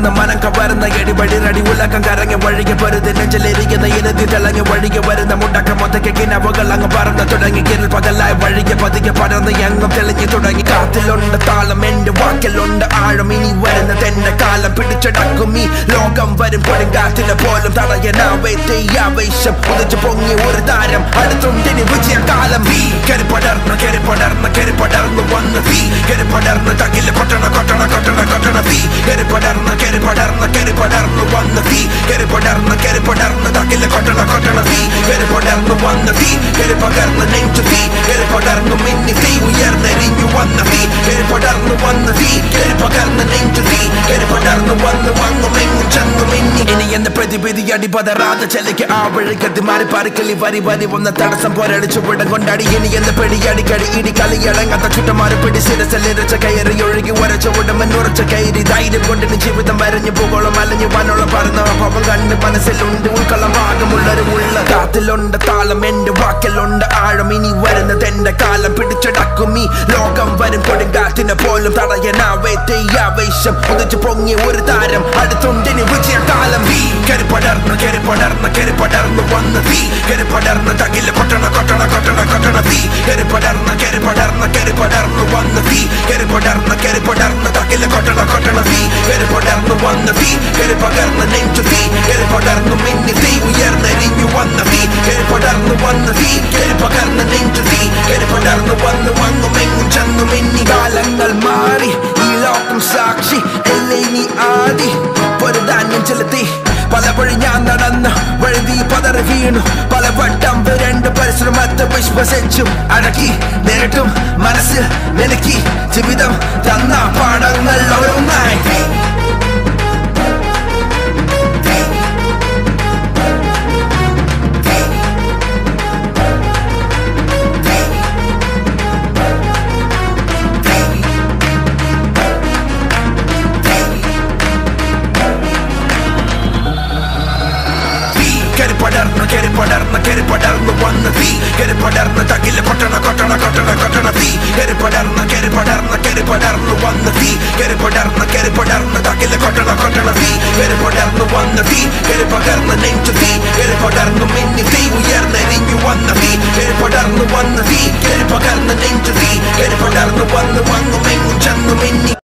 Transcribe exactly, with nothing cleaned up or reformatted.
and the man and cover and the get ready, ready, will like a carang and worry about it. The lady get the unity telling you where you get where the Mutakamata Kakin, I work along about the Tudangi Kid for the life, where you get part of the young of telling you to Dangi Katil on the Talam and the Wakil on the Aramini, where the tender Kalam, pretty Chadakumi, long come very important Katil, the Polam Tala Yanaway, the Yavisham, the Chapongi, or Dariam, and the Tundini, which you call them. Harry Potter, Harry Potter, Harry Potter, the one the fee, Harry Potter, the Takil, Cotton, Cotton, Cotton, Cotton, Harry Potter, Harry Potter, Harry Potter, the one the fee, Harry Potter, Harry Potter, the Takil, Cotton, Cotton, Harry Potter, the one the fee, Harry Potter, the name to fee, Harry Potter, the mini fee, we are the ring you won the fee, Harry Potter, the one the fee, Harry Potter, the name to fee, Harry Potter, the one the one the main, the mini, any and the pretty bitty yadi, but the rather Chelika, our the Mariparically, very, very, one the Tarasam, what I did you put a Gondadi. The pretty yard, Idi Kali Yang at the Chutamara, pretty citizen, later Chakay, Yoriki, where a Chotam and Nora Chakay, died and put in the chip with the Maran, you Bogola, Malan, you Pano, Parana, Papangan, the Panasilun, the Ukalamaka, Mulla, Mulla, Katilon, the Talaman, the Wakilon, the Aramini, where in the Tenda Kala, pretty Chadakumi, Logam, where in putting Gat in a pole of Tarayana, where they Yavisham, or the Chapongi, where Taram, had a Tom Dini, which you call him. Harry Potter, Harry Potter, Harry Potter, the one the fee, Harry Potter, the Takila, Cotton, Cotton, Cotton, Cotton. Harry Potter, Harry Potter, Harry Potter, the one the fee. Harry Potter, Harry Potter, the Takila, Cotton, Cotton, fee. Harry Potter, the one the fee. Harry Potter, the name to fee. Harry Potter, the mini fee. We are the ring you won the fee. Harry Potter, the one the fee. Harry Potter, the name to fee. Harry Potter, the one the one the main, the mini. Kalangal mari, ilakum sakshi, eleni adi, paradanyam chelati. Palapari yanda nanda, varidi padarveenu, palavattam verendu parishramatte vishwasenchu. Adaki nerattum manasil meliki jeevitham thanna paadangal orunnayi. Harry Potter, Harry Potter, Harry Potter, the one the fee. Harry Potter, the Takila, Cotton, Cotton, Cotton, Cotton, fee. Harry Potter, Harry Potter, Harry Potter, the one the fee. Harry Potter, Harry Potter, the Takila, Cotton, Cotton, fee. Harry Potter, the one the fee. Harry Potter, the name to fee. Harry Potter, the mini fee. We are the ring you won the fee. Harry Potter, the one the fee. Harry Potter, the name to fee. Harry Potter, the one the one the main, the mini.